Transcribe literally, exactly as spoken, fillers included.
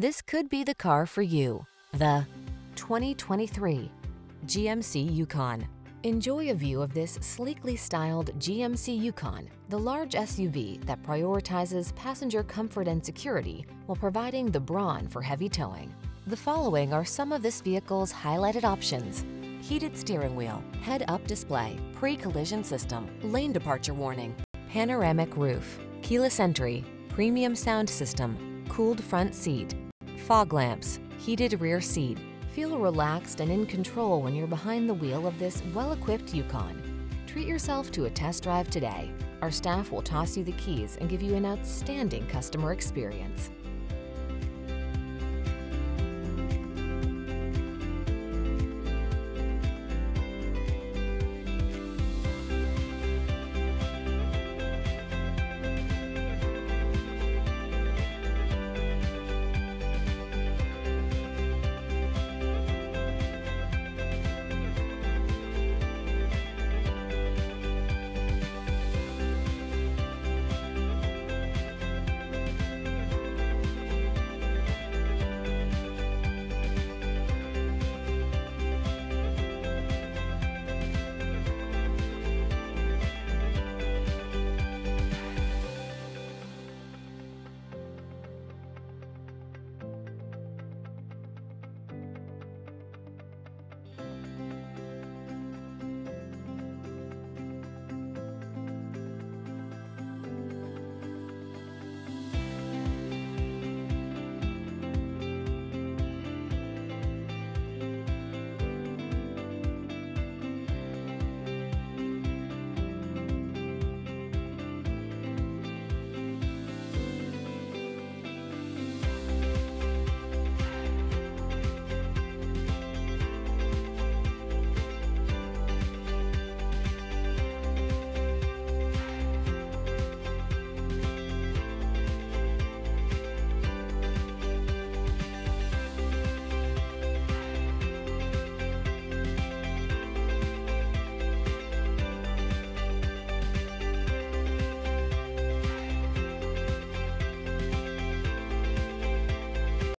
This could be the car for you. The twenty twenty-three G M C Yukon. Enjoy a view of this sleekly styled G M C Yukon, the large S U V that prioritizes passenger comfort and security while providing the brawn for heavy towing. The following are some of this vehicle's highlighted options: heated steering wheel, head-up display, pre-collision system, lane departure warning, panoramic roof, keyless entry, premium sound system, cooled front seat, fog lamps, heated rear seat. Feel relaxed and in control when you're behind the wheel of this well-equipped Yukon. Treat yourself to a test drive today. Our staff will toss you the keys and give you an outstanding customer experience.